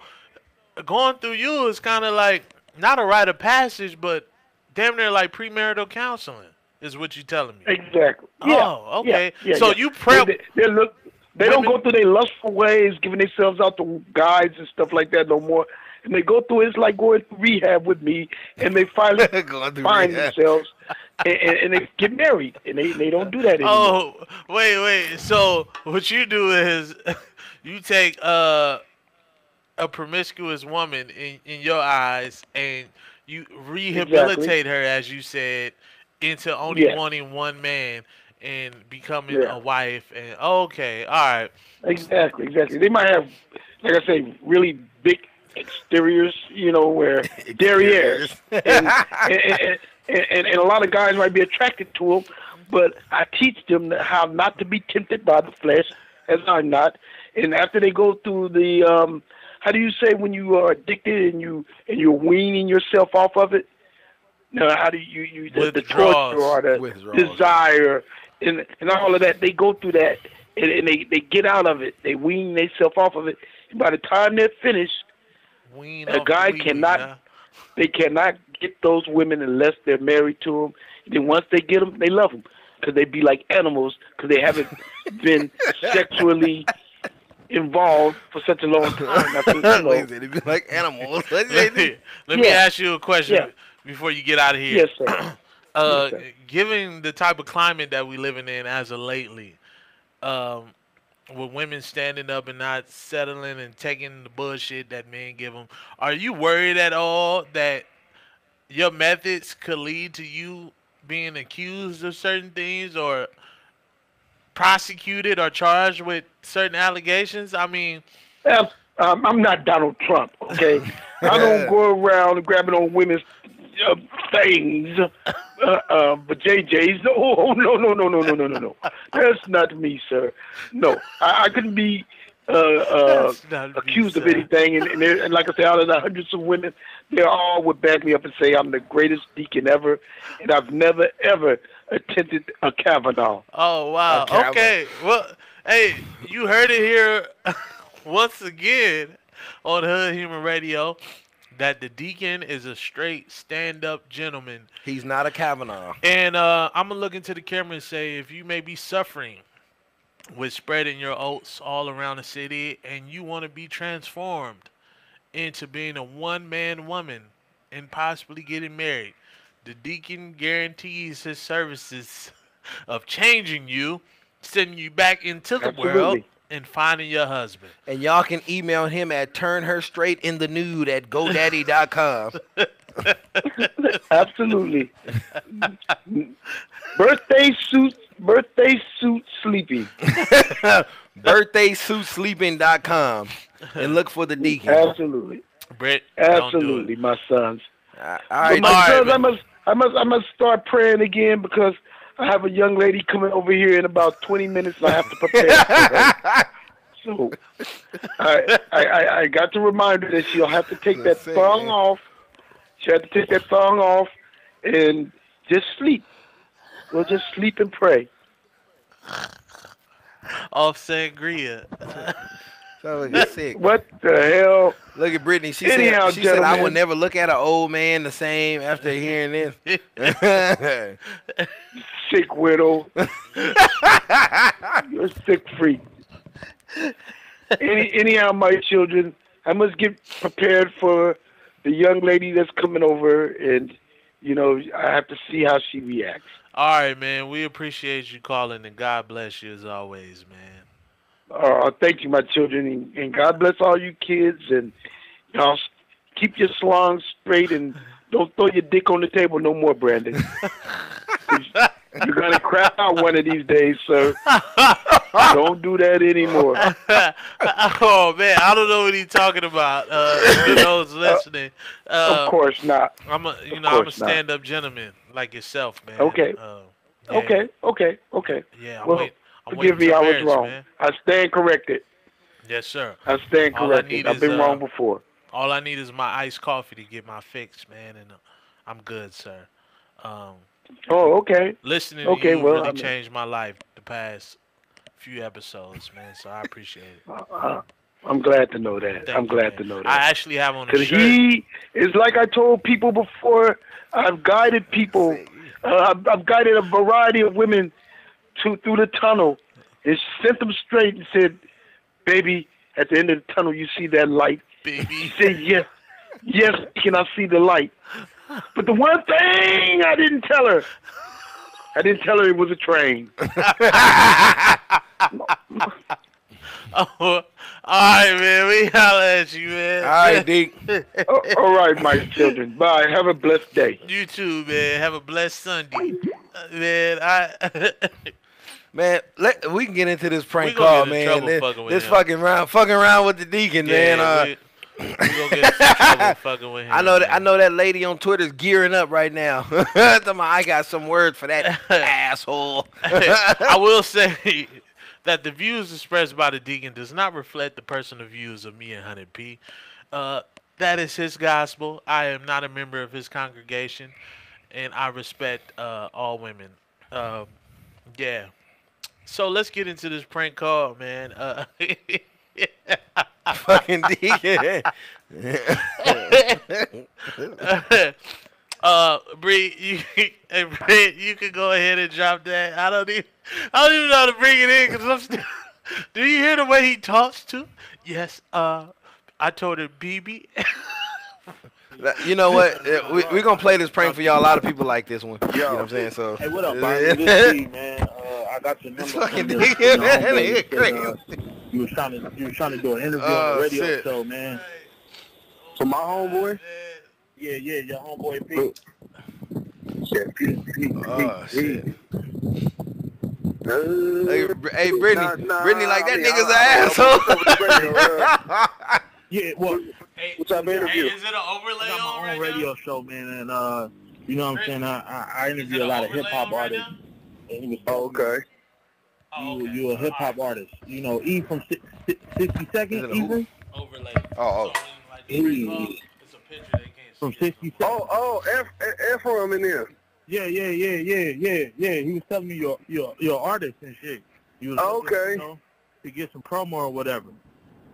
going through you is kind of like not a rite of passage, but damn near like premarital counseling is what you're telling me. Exactly. Yeah. Oh, okay. Yeah, yeah, so yeah. you prep. They, they, they look. They women... don't go through their lustful ways, giving themselves out to guys and stuff like that no more. And they go through it. It's like going through rehab with me, and they finally find rehab. themselves, and, and, and they get married, and they, they don't do that anymore. Oh, wait, wait. So what you do is you take uh, a promiscuous woman in, in your eyes, and you rehabilitate exactly. her, as you said, into only yes. wanting one man and becoming yeah. a wife. And okay, all right. Exactly, exactly. They might have, like I say, really big exteriors, you know, where derrieres, and, and, and, and, and a lot of guys might be attracted to them, but I teach them how not to be tempted by the flesh, as I'm not. And after they go through the, um, how do you say when you are addicted and you and you're weaning yourself off of it? No, how do you you the, the torture or the Withdraws. desire and and all of that? They go through that and, and they they get out of it. They wean themselves off of it. And by the time they're finished, a guy weed, cannot, yeah. they cannot get those women unless they're married to them. And then once they get them, they love them because they be like animals because they haven't been sexually involved for such a long time. They be like animals. Let me yeah. ask you a question yeah. before you get out of here. Yes, sir. uh, yes, sir. Given the type of climate that we're living in as of lately, um, with women standing up and not settling and taking the bullshit that men give them, are you worried at all that your methods could lead to you being accused of certain things or prosecuted or charged with certain allegations? I mean, um, I'm not Donald Trump, okay? I don't go around grabbing on women's Uh, things, uh, uh, but J J's, no, oh, no, no, no, no, no, no, no, no. That's not me, sir. No, I, I couldn't be uh, uh, accused me, of anything. And, and, and like I said, out of the hundreds of women, they all would back me up and say I'm the greatest deacon ever, and I've never, ever attended a Kavanaugh. Oh, wow. Kavanaugh. Okay. Well, hey, you heard it here once again on Hood Humor Radio. That the deacon is a straight stand-up gentleman. He's not a Kavanaugh. And uh, I'm going to look into the camera and say, if you may be suffering with spreading your oats all around the city, and you want to be transformed into being a one-man woman and possibly getting married. The deacon guarantees his services of changing you, sending you back into the Absolutely. world, and finding your husband. And y'all can email him at turn her straight in the nude at go daddy dot com. Absolutely. Birthday suit, birthday suit sleeping. Birthday suit sleeping dot com. And look for the deacon. Absolutely. Brit, Absolutely, do my sons. Uh, all right, my all right, sons, I must I must I must start praying again, because I have a young lady coming over here in about twenty minutes. And I have to prepare for her. So I, I I got to remind her that she'll have to take That's that it, thong man. off. She'll have to take that thong off and just sleep. We'll just sleep and pray. Off sangria. Sounds like you're sick. What the hell? Look at Brittany. She, Anyhow, said, she said, I will never look at an old man the same after hearing this. Sick widow. You're a sick freak. Any, anyhow, my children, I must get prepared for the young lady that's coming over, and, you know, I have to see how she reacts. All right, man. We appreciate you calling, and God bless you as always, man. Uh, thank you, my children, and, and God bless all you kids, and y'all keep your slong straight and don't throw your dick on the table no more, Brandon. You're going to crap out one of these days, sir. Don't do that anymore. Oh, man, I don't know what he's talking about. Uh, for those listening. Uh, of course not. I'm a, you know, I'm a stand-up gentleman like yourself, man. Okay. Uh, yeah. Okay, okay, okay. Yeah, I'm well, waiting. Forgive me, I was wrong. Man. I stand corrected. Yes, sir. I stand corrected. I I've is, been uh, wrong before. All I need is my iced coffee to get my fix, man, and uh, I'm good, sir. Um, oh, okay. Listening okay, to you well, really I mean, changed my life the past few episodes, man, so I appreciate it. Uh, uh, I'm glad to know that. Thank I'm glad you, to know that. I actually have on a shirt. He is, like I told people before, I've guided people. Uh, I've, I've guided a variety of women To, through the tunnel and sent them straight and said, baby, at the end of the tunnel, you see that light? Baby. She said, yes, yes, can I see the light? But the one thing I didn't tell her, I didn't tell her it was a train. Oh, all right, man, we holler at you, man. All right, Deke. Oh, all right, my children. Bye. Have a blessed day. You too, man. Have a blessed Sunday. Man, I... Man, let, we can get into this prank call, man. This, fucking, this fucking round, fucking round with the deacon, yeah, man. Uh, we, we gonna get in trouble fucking with him. I know that. Man. I know that lady on Twitter's gearing up right now. I got some words for that asshole. I will say that the views expressed by the deacon does not reflect the personal views of me and Hunted P. Uh, that is his gospel. I am not a member of his congregation, and I respect uh, all women. Um, yeah. So let's get into this prank call, man. Uh, Fucking deacon. uh, Bree, you, hey, Bree, you can go ahead and drop that. I don't even, I don't even know how to bring it in because I'm still. Do you hear the way he talks too? Yes. Uh, I told her, B B. You know what? We we gonna play this prank for y'all. A lot of people like this one. Yo, you know what I'm saying? So hey, what up, Bobby? Good to see, man. Uh, I got your number. Fucking this, dick, you know, homebody, and, uh, you was trying to you was trying to do an interview uh, on the radio shit. show, man. For my homeboy? Yeah, yeah, your homeboy Pete. Yeah, Pete, Pete, oh, shit. Hey, hey, Brittany, nah, nah, Brittany, like that yeah, nigga's an asshole. Yeah, well. Hey, What's up, hey, is it an overlay I got my own on right radio now? show, man, and uh, you know what I'm saying? I I, I interview a lot of hip hop right artists. And he was oh, okay. Oh, okay. You you a hip hop right. artist? You know, E from sixty-second, even overlay. Oh, oh. So, like, e. calls, it's a picture they can't from sixty-second. Oh, oh, F F from in there. Yeah, yeah, yeah, yeah, yeah, yeah. He was telling me your your your artist and shit. You was oh, okay. You know, to get some promo or whatever.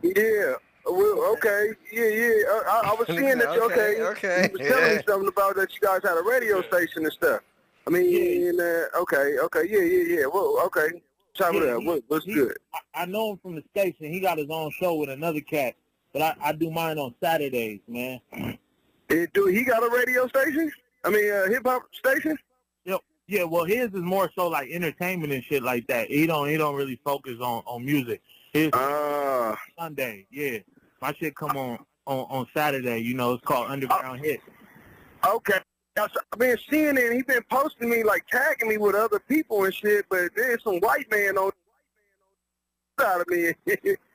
Yeah. Well, okay, yeah, yeah. I, I was seeing that. You, okay, okay. You were telling yeah. me something about that. You guys had a radio station and stuff. I mean, yeah. and, uh, okay, okay, yeah, yeah, yeah. Well, okay. Chop it up. What, what's he, good? I, I know him from the station. He got his own show with another cat, but I, I do mine on Saturdays, man. It, dude, he got a radio station? I mean, a hip-hop station? Yep. Yeah, well, his is more so like entertainment and shit like that. He don't he don't really focus on, on music. His uh, Sunday, yeah. My shit come on, on, on Saturday, you know. It's called Underground uh, Hits. Okay. I've been seeing it, and he's been posting me, like, tagging me with other people and shit, but there's some white man on the side of me.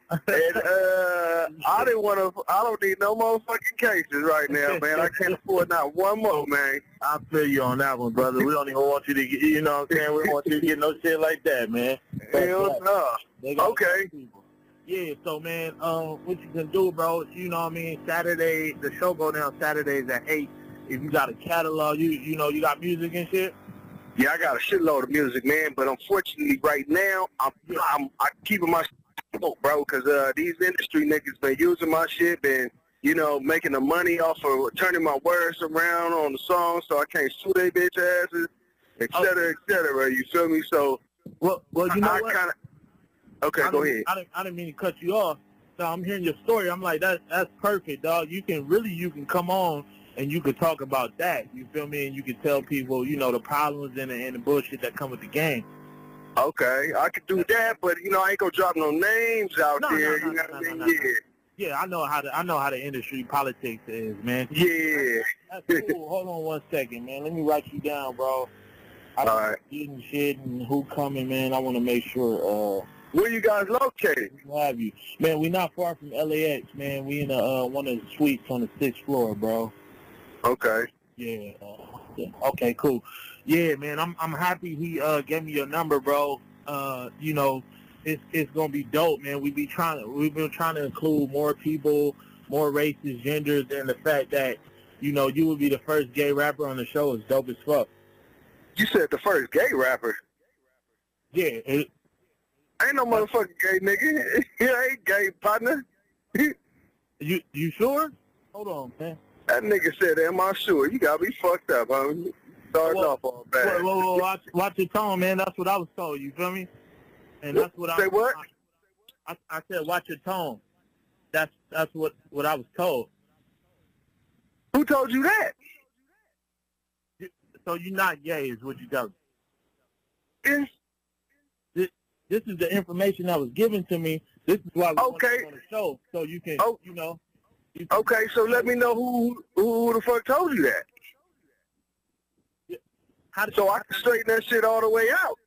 And, uh, I didn't want to, I don't need no motherfucking cases right now, man. I can't afford not one more, man. I feel you on that one, brother. We don't even want you to get, you know what I'm saying? We don't want you to get no shit like that, man. Hell no. Okay. Yeah, so, man, um, what you can do, bro, you know what I mean? Saturday, the show go down Saturdays at eight. If you got a catalog, you you know, you got music and shit? Yeah, I got a shitload of music, man, but unfortunately right now, I'm, yeah. I'm, I'm keeping my shit up, bro, because uh, these industry niggas been using my shit, been, you know, making the money off of turning my words around on the song so I can't sue they bitch asses, et cetera, okay. et cetera, you feel me? So, well, well you know I, I what? Kinda, okay, I go ahead. I didn't, I didn't mean to cut you off. So I'm hearing your story. I'm like, that, that's perfect, dog. You can really, you can come on and you could talk about that, you feel me? And you could tell people, you know, the problems and the, and the bullshit that come with the game. Okay, I could do that, but, you know, I ain't going to drop no names out no, there. No, no, you know no, what no, I mean? No, no. Yeah. Yeah, I know how the, I know how the industry politics is, man. Yeah. That's cool. Hold on one second, man. Let me write you down, bro. I All right. Eating shit and who coming, man. I want to make sure. Uh, Where you guys located? Have you. Man, we not far from L A X, man. We in a, uh, one of the suites on the sixth floor, bro. Okay. Yeah. Uh, yeah. Okay, cool. Yeah, man, I'm I'm happy he uh gave me your number, bro. Uh, you know, it's it's gonna be dope, man. We be trying to we've been trying to include more people, more races, genders, and the fact that, you know, you would be the first gay rapper on the show is dope as fuck. You said the first gay rapper. Yeah. It, ain't no motherfucking gay nigga. I ain't gay, partner. you you sure? Hold on, man. That nigga said, am I sure? You got to be fucked up, homie. Starting well, off all bad. Whoa, whoa, whoa, watch, watch your tone, man. That's what I was told, you feel me? And that's what Say I what? I, I said, watch your tone. That's that's what, what I was told. Who told you that? So you're not gay is what you got. This, this is the information that was given to me. This is why we okay. want to show, so you can, oh. you know. Okay, so let me know who who the fuck told you that. How did so I can straighten that shit all the way out.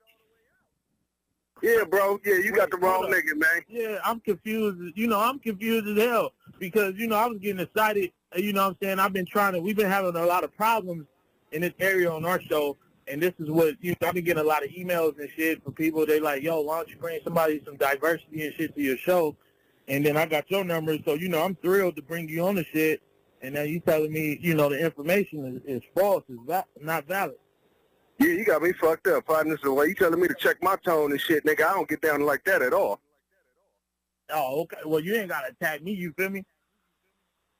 Yeah, bro. Yeah, you got the wrong nigga, man. Yeah, I'm confused. You know, I'm confused as hell because, you know, I was getting excited. You know what I'm saying? I've been trying to, we've been having a lot of problems in this area on our show. And this is what, you know, I've been getting a lot of emails and shit from people. They like, yo, why don't you bring somebody some diversity and shit to your show? And then I got your number, so, you know, I'm thrilled to bring you on the shit. And now you telling me, you know, the information is, is false, is va not valid. Yeah, you got me fucked up, partner. So why you telling me to check my tone and shit, nigga? I don't get down like that at all. Oh, okay. Well, you ain't got to attack me, you feel me?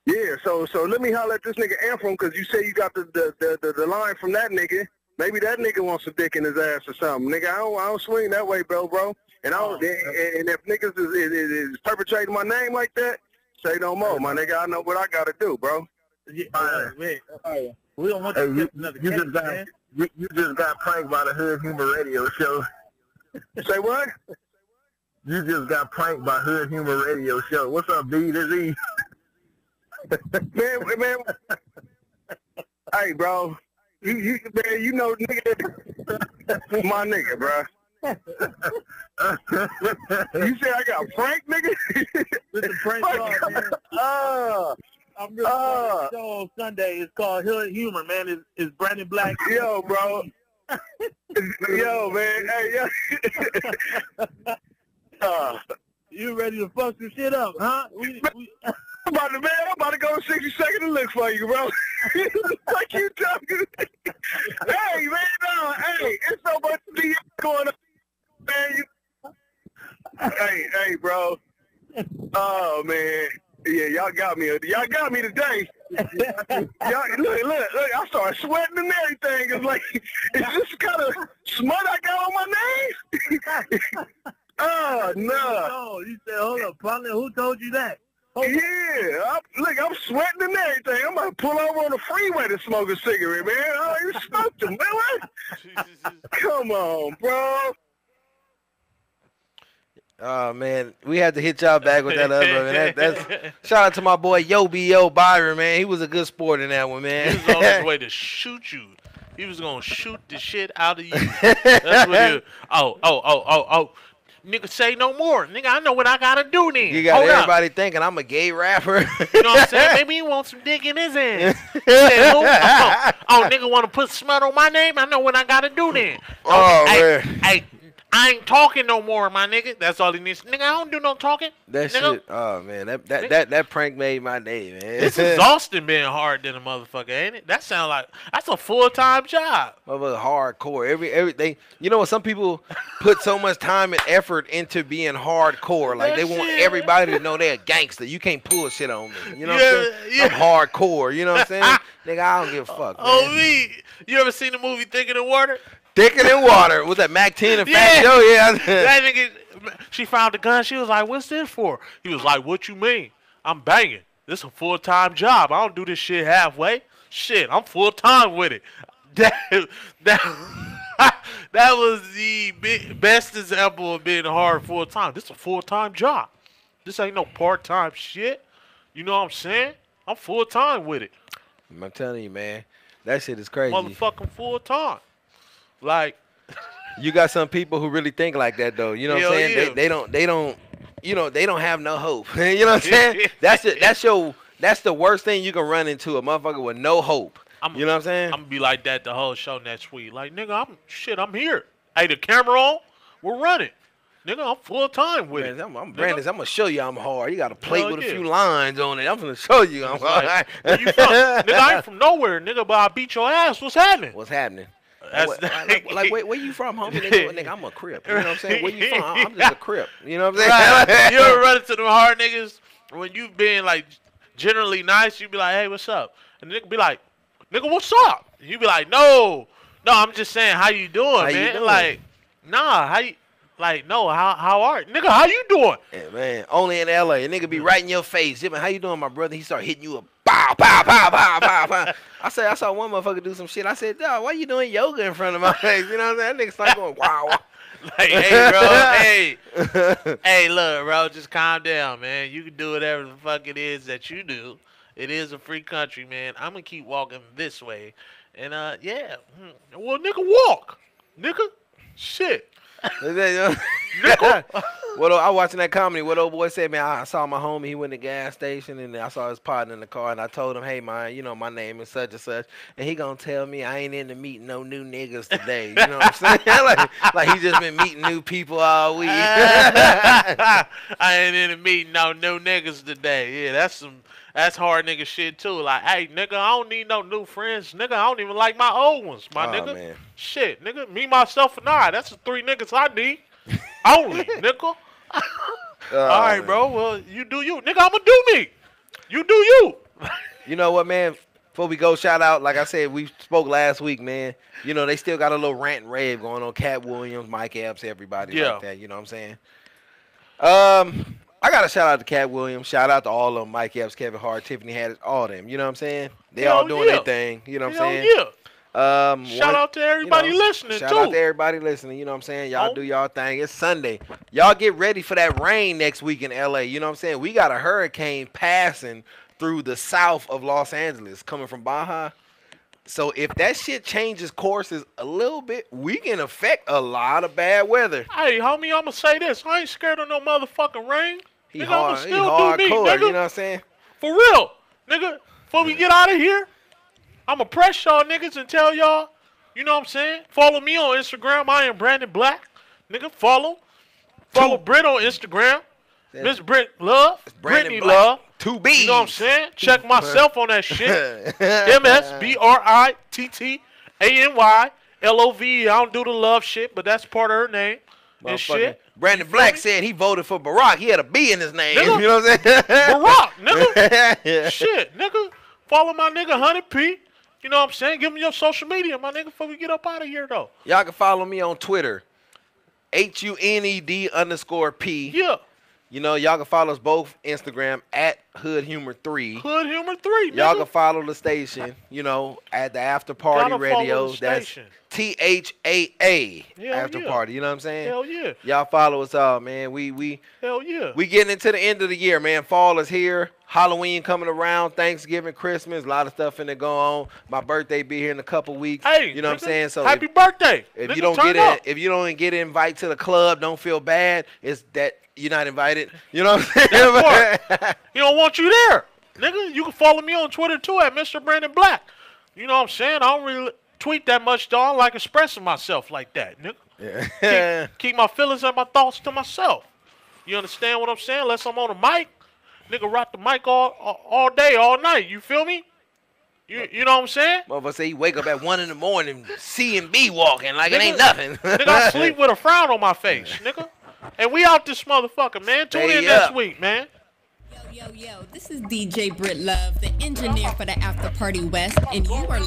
Yeah, so so let me holler at this nigga Anthem, because you say you got the the, the, the the line from that nigga. Maybe that nigga wants some dick in his ass or something. Nigga, I don't, I don't swing that way, bro, bro. And I don't, and if niggas is, is, is perpetrating my name like that, say no more, my nigga. I know what I gotta do, bro. Yeah, uh, wait, uh, we don't want to hey, another you, case, just got, you, you just got pranked by the Hood Humor radio show. Say what? You just got pranked by Hood Humor radio show. What's up, B? This E. man, man. Hey, bro. You, you, man, you know, nigga. My nigga, bro. You said I got pranked, nigga? With the prank call, man. Uh, I'm really uh, show on Sunday. It's called Hood Humor, man. It's, it's Brandon Black. Yo, bro. Yo, man. Hey, yo. uh, you ready to fuck some shit up, huh? We, we... I'm, about to, man, I'm about to go sixty seconds and look for you, bro. Like you talking. Hey, man. No, hey, it's so much to be going on. Man, you... hey, hey, bro. Oh man, yeah, y'all got me. Y'all got me today. Y'all, look, look, look, I started sweating and everything. It's like, is this kind of smut I got on my name? Oh, no. You said, hold up, partner, who told you that? Hold yeah, I, look, I'm sweating and everything. I'm about to pull over on the freeway to smoke a cigarette, man. I already smoked them, man. What? Come on, bro. Oh, man, we had to hit y'all back with that other one. That, that's, shout out to my boy Yo B O Byron, man. He was a good sport in that one, man. He was on his way to shoot you. He was going to shoot the shit out of you. That's what he was. Oh, oh, oh, oh, oh. Nigga, say no more. Nigga, I know what I got to do then. You got Hold everybody up. Thinking I'm a gay rapper. You know what I'm saying? Maybe he wants some dick in his ass. He said, oh, oh, oh, nigga want to put smut on my name? I know what I got to do then. Oh, okay, man. Hey, I ain't talking no more, my nigga. That's all he needs. Nigga, I don't do no talking. That nigga. Shit. Oh, man. That that, that that prank made my day, man. It's exhausting being hard than a motherfucker, ain't it? That sound like that's a full-time job. Motherfucker, hardcore. Every, everything. You know what? Some people put so much time and effort into being hardcore. Like, that they shit. Want everybody to know they're a gangster. You can't pull shit on me. You know yeah, what I'm saying? Yeah. I'm hardcore. You know what I'm saying? Nigga, I don't give a fuck, oh, man. Me. You ever seen the movie Thicker Than Water? Thicker than water. Was that Mac ten and Fat Joe? Yeah. That nigga, she found the gun. She was like, what's this for? He was like, what you mean? I'm banging. This is a full-time job. I don't do this shit halfway. Shit, I'm full-time with it. That, that, that was the best example of being hard full-time. This is a full-time job. This ain't no part-time shit. You know what I'm saying? I'm full-time with it. I'm telling you, man. That shit is crazy. Motherfucking full-time. Like, you got some people who really think like that, though. You know what I'm saying? Yeah. They, they don't, they don't, you know, they don't have no hope. You know what I'm saying? That's it. That's your, that's the worst thing you can run into, a motherfucker with no hope. I'm, you know what I'm saying? I'm gonna be like that the whole show next week. Like, nigga, I'm shit. I'm here. Hey, the camera on. We're running. Nigga, I'm full time with man, it. I'm, I'm Brandon. I'm gonna show you I'm hard. You got a plate oh, with yeah. a few lines on it. I'm gonna show you I'm hard. Like, where you from? Nigga, I ain't from nowhere, nigga. But I beat your ass. What's happening? What's happening? That's what, like, like where, where you from, homie? Nigga, nigga, I'm a Crip. You know what I'm saying? Where you from? I'm just a Crip. You know what I'm saying? Right. You ever run into them hard niggas when you been like generally nice? You be like, hey, what's up? And the nigga be like, nigga, what's up? And you be like, no, no, I'm just saying, how you doing, how man? You doing? Like, nah, how you? Like, no, how how are nigga? How you doing? Yeah, man, only in L A A nigga be right in your face. Yeah, man, how you doing, my brother? He start hitting you up. Pow, pow, pow, pow, pow, pow. I said, I saw one motherfucker do some shit. I said, dog, why you doing yoga in front of my face? You know what I'm saying? That nigga start going, wow. Like, hey, bro, hey. Hey, look, bro, just calm down, man. You can do whatever the fuck it is that you do. It is a free country, man. I'm going to keep walking this way. And, uh, yeah. Well, nigga, walk. Nigga, shit. What I watching that comedy. What old boy said, man. I saw my homie. He went to the gas station, and I saw his partner in the car. And I told him, hey, man, you know my name is such and such. And he gonna tell me I ain't in the meeting no new niggas today. You know what I'm saying? like, like he just been meeting new people all week. I ain't in the meeting no new niggas today. Yeah, that's some. That's hard nigga shit too. Like, hey, nigga, I don't need no new friends. Nigga, I don't even like my old ones, my oh, nigga. Man. Shit, nigga, me, myself, and I. That's the three niggas I need. Only, nigga. Oh, all right, man. Bro. Well, you do you. Nigga, I'm going to do me. You do you. You know what, man? Before we go, shout out, like I said, we spoke last week, man. You know, they still got a little rant and rave going on. Cat Williams, Mike Epps, everybody yeah. like that. You know what I'm saying? Um... I got to shout out to Cat Williams. Shout out to all of them. Mike Epps, Kevin Hart, Tiffany Haddish, all them. You know what I'm saying? They Hell all doing yeah. their thing. You know what Hell I'm saying? Yeah. Um, shout one, out to everybody you know, listening, shout too. Shout out to everybody listening. You know what I'm saying? Y'all oh. do y'all thing. It's Sunday. Y'all get ready for that rain next week in L A. You know what I'm saying? We got a hurricane passing through the south of Los Angeles coming from Baja. So if that shit changes courses a little bit, we can affect a lot of bad weather. Hey, homie, I'm going to say this. I ain't scared of no motherfucking rain. He nigga, hard, still he hard do me, core, nigga. You know what I'm saying? For real, nigga, before we get out of here, I'm going to press y'all niggas and tell y'all, you know what I'm saying? Follow me on Instagram. I am Brandon Black. Nigga, follow. Follow Two. Brit on Instagram. Miss Brit Love. Brittany Love. Two B's. You know what I'm saying? Check myself on that shit. M S B R I T T A N Y L O V E. I don't do the love shit, but that's part of her name and shit. Brandon Black me? said he voted for Barack. He had a B in his name. Nigga, you know what I'm saying? Barack, nigga. Shit, nigga. Follow my nigga Huned P. You know what I'm saying? Give me your social media, my nigga, before we get up out of here, though. Y'all can follow me on Twitter. H U N E D underscore P. Yeah. You know, y'all can follow us both Instagram at Hood Humor three. Hood Humor three, y'all can follow the station, you know, at the After Party Gotta Radio. That's T H A A After yeah. Party. You know what I'm saying? Hell yeah. Y'all follow us all, man. We we Hell yeah. We getting into the end of the year, man. Fall is here. Halloween coming around, Thanksgiving, Christmas, a lot of stuff in there going on. My birthday be here in a couple weeks. Hey, you know nigga, what I'm saying? So happy if, birthday! If nigga, you don't get it, if you don't get invited to the club, don't feel bad. It's that you're not invited. You know what I'm saying? He don't want you there, nigga. You can follow me on Twitter too at Mister Brandon Black. You know what I'm saying? I don't really tweet that much, dog. I like expressing myself like that, nigga. Yeah. keep, keep my feelings and my thoughts to myself. You understand what I'm saying? Unless I'm on a mic. Nigga rock the mic all, all all day, all night. You feel me? You you know what I'm saying? Motherfucker say you wake up at one in the morning, C and B walking like nigga, it ain't nothing. Nigga, I sleep with a frown on my face, nigga. And we out this motherfucker, man. Tune in next week, man. Yo, yo, yo. This is D J Brit Love, the engineer for the After Party West, and you are